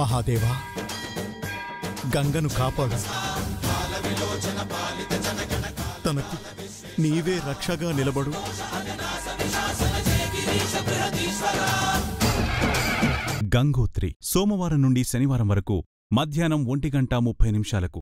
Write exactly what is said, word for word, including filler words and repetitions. మహాదేవా గంగను కాపాడు తనకు నీవే రక్షగా నిలబడు గంగోత్రి సోమవారం నుండి శనివారం వరకు మధ్యాహ్నం ఒంటి గంట ముప్పై నిమిషాలకు